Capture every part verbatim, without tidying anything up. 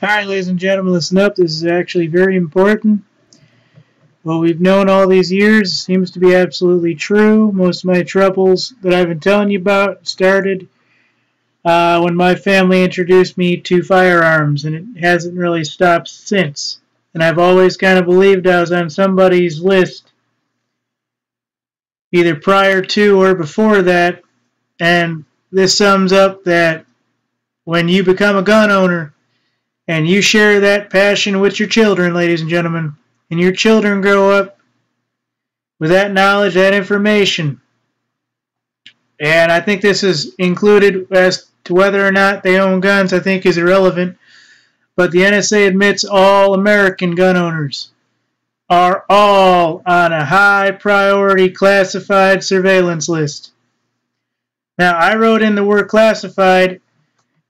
Alright, ladies and gentlemen, listen up. This is actually very important. What we've known all these years seems to be absolutely true. Most of my troubles that I've been telling you about started uh, when my family introduced me to firearms, and it hasn't really stopped since. And I've always kind of believed I was on somebody's list, either prior to or before that. And this sums up that when you become a gun owner, and you share that passion with your children, ladies and gentlemen, and your children grow up with that knowledge, that information. And I think this is included as to whether or not they own guns, I think is irrelevant. But the N S A admits all American gun owners are all on a high priority classified surveillance list. Now, I wrote in the word classified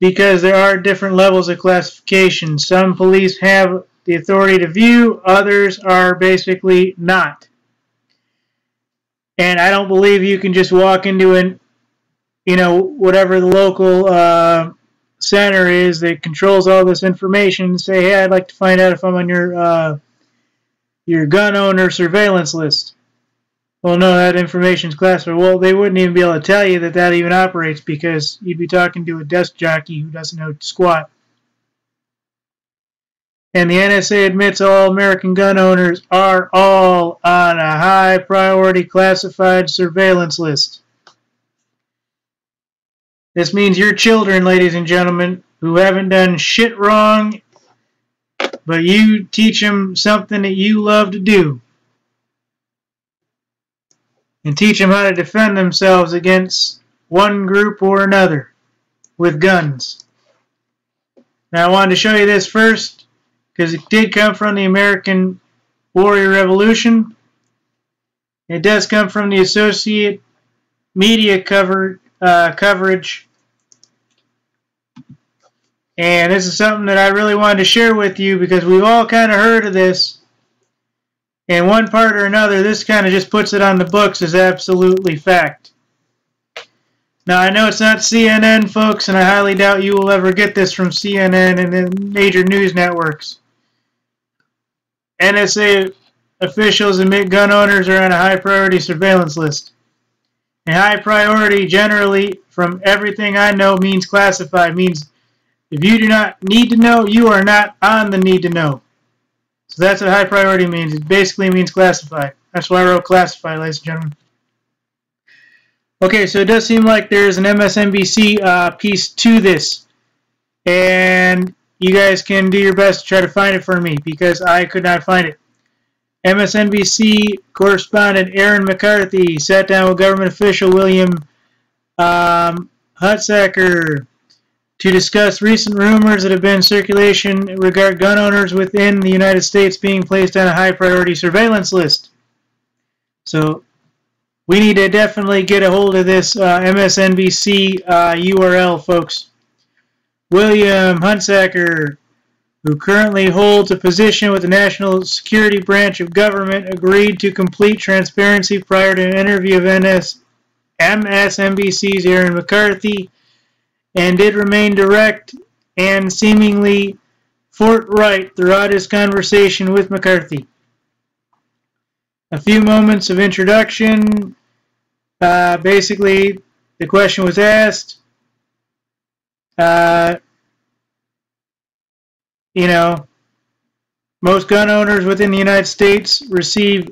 because there are different levels of classification. Some police have the authority to view, others are basically not. And I don't believe you can just walk into an, you know, whatever the local uh, center is that controls all this information and say, hey, I'd like to find out if I'm on your, uh, your gun owner surveillance list. Well, no, that information's classified. Well, they wouldn't even be able to tell you that that even operates because you'd be talking to a desk jockey who doesn't know squat. And the N S A admits all American gun owners are all on a high priority classified surveillance list. This means your children, ladies and gentlemen, who haven't done shit wrong, but you teach them something that you love to do, and teach them how to defend themselves against one group or another with guns. Now, I wanted to show you this first because it did come from the American Warrior Revolution. It does come from the Associated Media cover, uh, coverage. And this is something that I really wanted to share with you because we've all kind of heard of this. In one part or another, this kind of just puts it on the books as absolutely fact. Now, I know it's not C N N, folks, and I highly doubt you will ever get this from C N N and the major news networks. N S A officials admit gun owners are on a high-priority surveillance list. And high priority, generally, from everything I know, means classified. Means if you do not need to know, you are not on the need to know. So that's what high priority means. It basically means classified. That's why I wrote classified, ladies and gentlemen. Okay, so it does seem like there's an M S N B C uh, piece to this. And you guys can do your best to try to find it for me because I could not find it. M S N B C correspondent Aaron McCarthy sat down with government official William um, Hunsaker to discuss recent rumors that have been in circulation regarding gun owners within the United States being placed on a high-priority surveillance list. So we need to definitely get a hold of this uh, M S N B C uh, U R L, folks. William Hunsaker, who currently holds a position with the National Security Branch of Government, agreed to complete transparency prior to an interview of M S N B C's Aaron McCarthy, and did remain direct and seemingly forthright throughout his conversation with McCarthy. A few moments of introduction. Uh, basically, the question was asked, uh, you know, most gun owners within the United States receive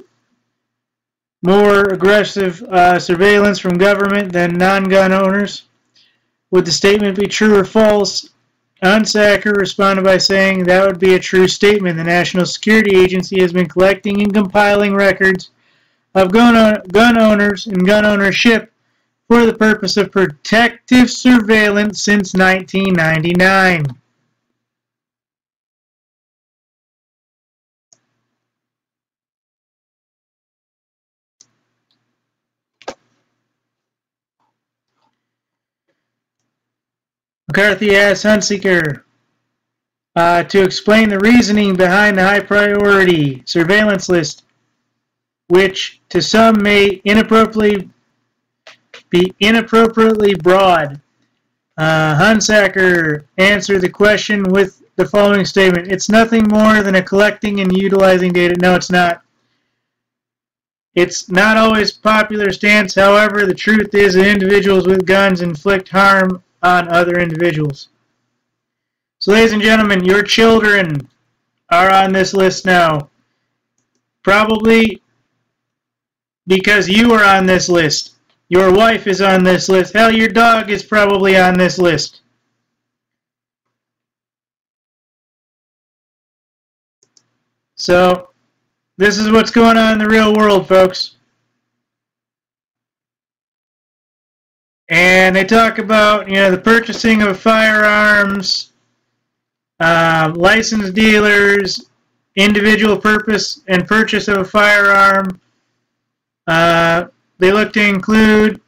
more aggressive uh, surveillance from government than non-gun owners. Would the statement be true or false? Hunsaker responded by saying that would be a true statement. The National Security Agency has been collecting and compiling records of gun, gun owners and gun ownership for the purpose of protective surveillance since nineteen ninety-nine. McCarthy asked Hunsaker uh, to explain the reasoning behind the high-priority surveillance list, which to some may inappropriately be inappropriately broad. Uh, Hunsaker answered the question with the following statement. It's nothing more than a collecting and utilizing data. No, it's not. It's not always popular stance. However, the truth is that individuals with guns inflict harm on other individuals. So, ladies and gentlemen, your children are on this list now. Probably because you are on this list. Your wife is on this list. Hell, your dog is probably on this list. So, this is what's going on in the real world, folks. And they talk about, you know, the purchasing of firearms, uh, licensed dealers, individual purpose and purchase of a firearm. Uh, they look to include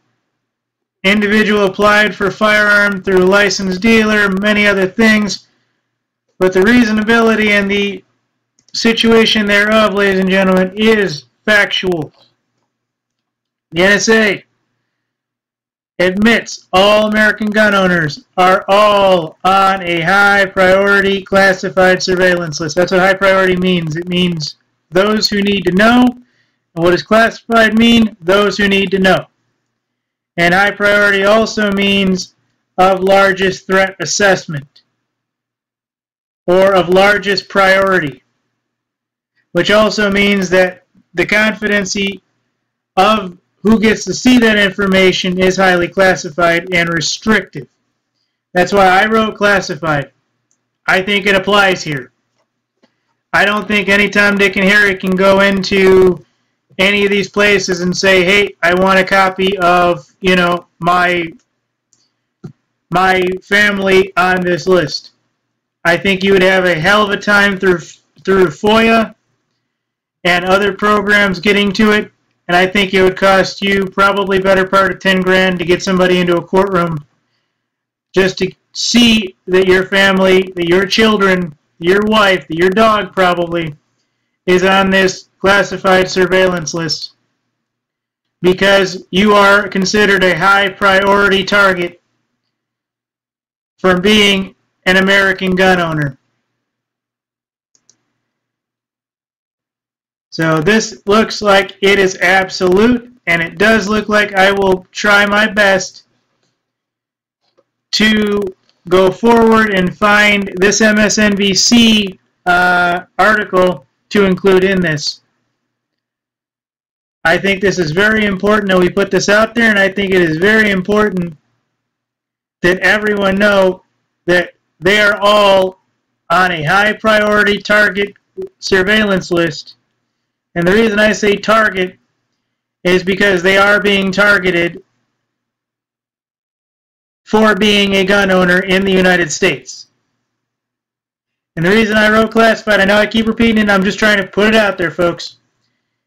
individual applied for firearm through licensed dealer, many other things. But the reasonability and the situation thereof, ladies and gentlemen, is factual. The N S A admits all American gun owners are all on a high priority classified surveillance list. That's what high priority means. It means those who need to know. And what does classified mean? Those who need to know. And high priority also means of largest threat assessment or of largest priority, which also means that the confidentiality of who gets to see that information is highly classified and restrictive. That's why I wrote classified. I think it applies here. I don't think any Tom, Dick, and Harry can go into any of these places and say, hey, I want a copy of, you know, my, my family on this list. I think you would have a hell of a time through, through FOIA and other programs getting to it. And I think it would cost you probably better part of ten grand to get somebody into a courtroom just to see that your family, that your children, your wife, that your dog probably is on this classified surveillance list because you are considered a high priority target from being an American gun owner. So this looks like it is absolute, and it does look like I will try my best to go forward and find this M S N B C uh, article to include in this. I think this is very important that we put this out there, and I think it is very important that everyone know that they are all on a high priority target surveillance list. And the reason I say target is because they are being targeted for being a gun owner in the United States. And the reason I wrote classified, I know I keep repeating it, I'm just trying to put it out there, folks,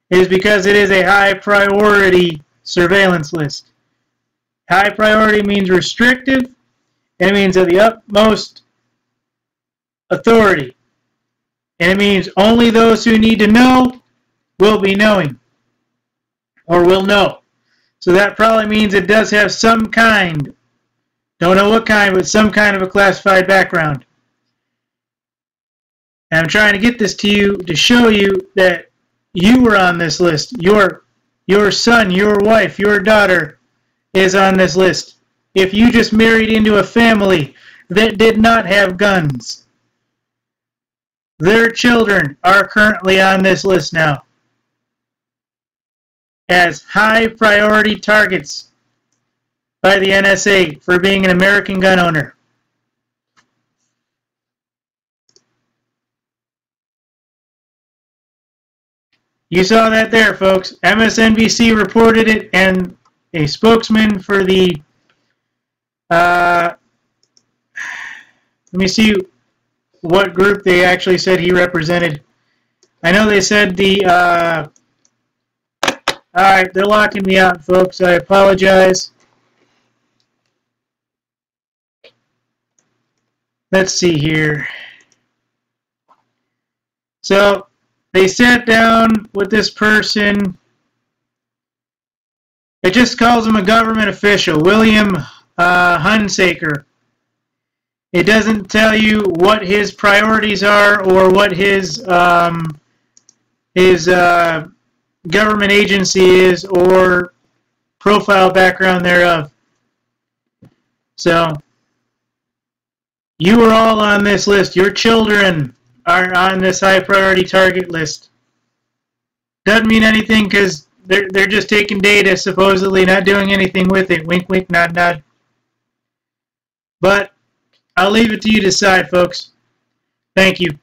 is because it is a high priority surveillance list. High priority means restrictive, and it means of the utmost authority. And it means only those who need to know will be knowing, or will know. So that probably means it does have some kind, don't know what kind, but some kind of a classified background. And I'm trying to get this to you to show you that you were on this list. Your, your son, your wife, your daughter is on this list. If you just married into a family that did not have guns, their children are currently on this list now as high priority targets by the N S A for being an American gun owner. You saw that there, folks. M S N B C reported it, and a spokesman for the uh, let me see what group they actually said he represented. I know they said the uh, alright, they're locking me out, folks. I apologize. Let's see here. So, they sat down with this person. It just calls him a government official, William uh, Hunsaker. It doesn't tell you what his priorities are or what his um, his uh, government agency is or profile background thereof. So you are all on this list. Your children are on this high priority target list. Doesn't mean anything because they're, they're just taking data, supposedly not doing anything with it. Wink, wink, nod, nod. But I'll leave it to you to decide, folks. Thank you.